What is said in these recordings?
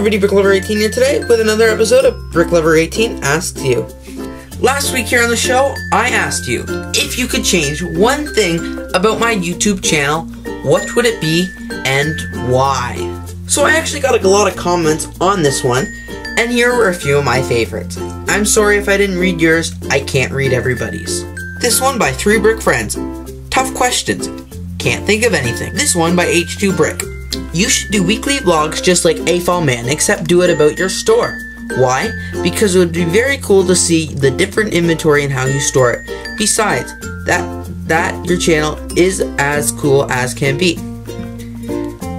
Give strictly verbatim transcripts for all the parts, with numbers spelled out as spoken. everybody, BrickLover eighteen here today with another episode of BrickLover eighteen Asks You. Last week here on the show, I asked you, if you could change one thing about my YouTube channel, what would it be and why? So I actually got a lot of comments on this one, and here were a few of my favorites. I'm sorry if I didn't read yours, I can't read everybody's. This one by three brick friends, tough questions, can't think of anything. This one by h two brick. You should do weekly vlogs just like A F O L Man, except do it about your store. Why? Because it would be very cool to see the different inventory and how you store it. Besides, that that your channel is as cool as can be.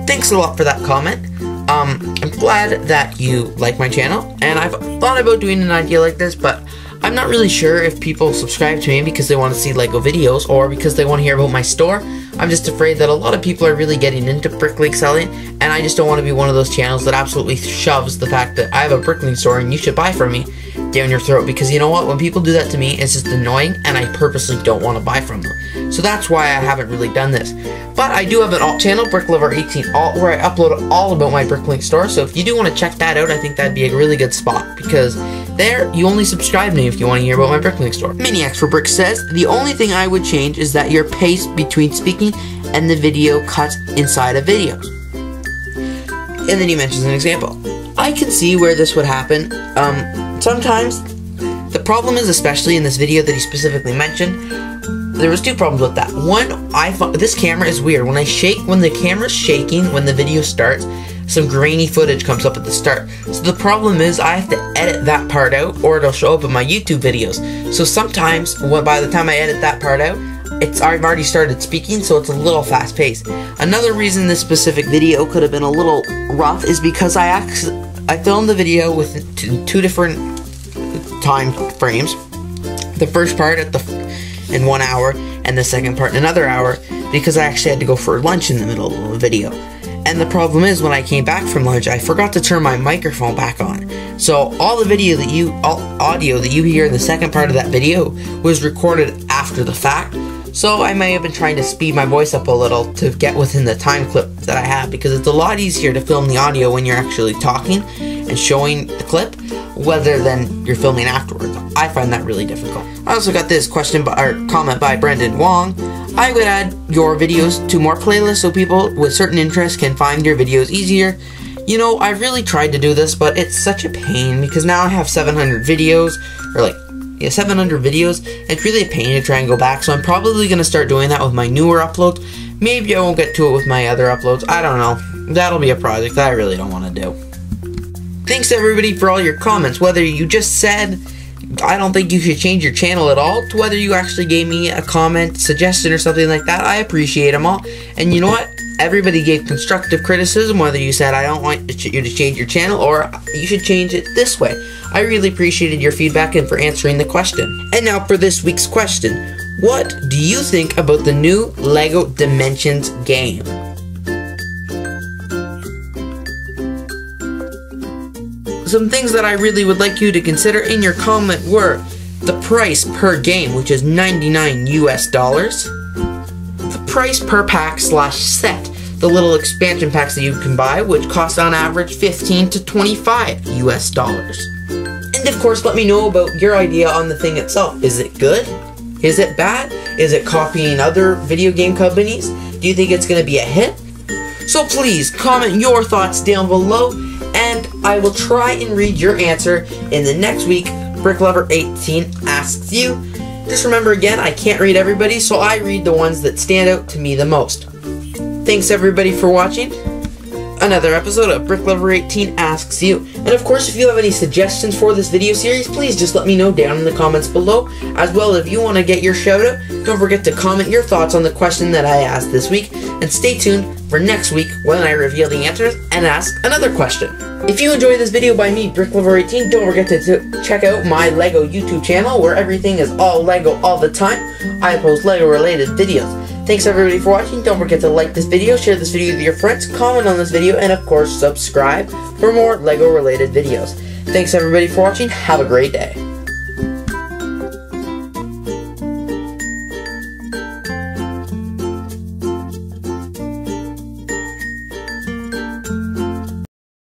Thanks a lot for that comment. Um, I'm glad that you like my channel, and I've thought about doing an idea like this, but I'm not really sure if people subscribe to me because they want to see LEGO videos or because they want to hear about my store. I'm just afraid that a lot of people are really getting into BrickLink selling, and I just don't want to be one of those channels that absolutely shoves the fact that I have a BrickLink store and you should buy from me down your throat, because you know what, when people do that to me, it's just annoying and I purposely don't want to buy from them. So that's why I haven't really done this. But I do have an alt channel, BrickLover eighteen Alt, where I upload all about my BrickLink store, so if you do want to check that out, I think that'd be a really good spot, because there, you only subscribe to me if you want to hear about my BrickLink store. MiniX for Brick says, the only thing I would change is that your pace between speaking and the video cuts inside of videos. And then he mentions an example. I can see where this would happen. Um, sometimes, the problem is, especially in this video that he specifically mentioned, there was two problems with that. One, I found, this camera is weird. When I shake, when the camera's shaking, when the video starts, some grainy footage comes up at the start. So the problem is I have to edit that part out or it'll show up in my YouTube videos. So sometimes when, by the time I edit that part out, it's I've already started speaking, so it's a little fast paced. Another reason this specific video could have been a little rough is because I, I filmed the video with two, two different time frames. The first part at the in one hour and the second part in another hour, because I actually had to go for lunch in the middle of the video. And the problem is, when I came back from lunch, I forgot to turn my microphone back on. So all the video that you, all audio that you hear in the second part of that video was recorded after the fact. So I may have been trying to speed my voice up a little to get within the time clip that I have, because it's a lot easier to film the audio when you're actually talking and showing the clip, rather than you're filming afterwards. I find that really difficult. I also got this question by, or comment by Brendan Wong. I would add your videos to more playlists so people with certain interests can find your videos easier. You know, I really tried to do this, but it's such a pain, because now I have seven hundred videos, or like, yeah, seven hundred videos. It's really a pain to try and go back, so I'm probably going to start doing that with my newer uploads. Maybe I won't get to it with my other uploads. I don't know. That'll be a project that I really don't want to do. Thanks everybody for all your comments, whether you just said, I don't think you should change your channel at all, to whether you actually gave me a comment, suggestion, or something like that. I appreciate them all. And you know what? Everybody gave constructive criticism, whether you said, I don't want you to change your channel, or you should change it this way. I really appreciated your feedback and for answering the question. And now for this week's question. What do you think about the new LEGO Dimensions game? Some things that I really would like you to consider in your comment were the price per game, which is ninety-nine U S dollars, the price per pack slash set, the little expansion packs that you can buy, which cost on average fifteen to twenty-five U S dollars. And of course, let me know about your idea on the thing itself. Is it good? Is it bad? Is it copying other video game companies? Do you think it's going to be a hit? So please comment your thoughts down below, and I will try and read your answer in the next week, BrickLover eighteen Asks You. Just remember again, I can't read everybody, so I read the ones that stand out to me the most. Thanks everybody for watching another episode of BrickLover eighteen Asks You. And of course, if you have any suggestions for this video series, please just let me know down in the comments below. As well, if you want to get your shout out, don't forget to comment your thoughts on the question that I asked this week. And stay tuned for next week when I reveal the answers and ask another question. If you enjoyed this video by me, BrickLover eighteen, don't forget to check out my LEGO YouTube channel, where everything is all LEGO all the time. I post LEGO related videos. Thanks everybody for watching. Don't forget to like this video, share this video with your friends, comment on this video, and of course subscribe for more LEGO related videos. Thanks everybody for watching. Have a great day.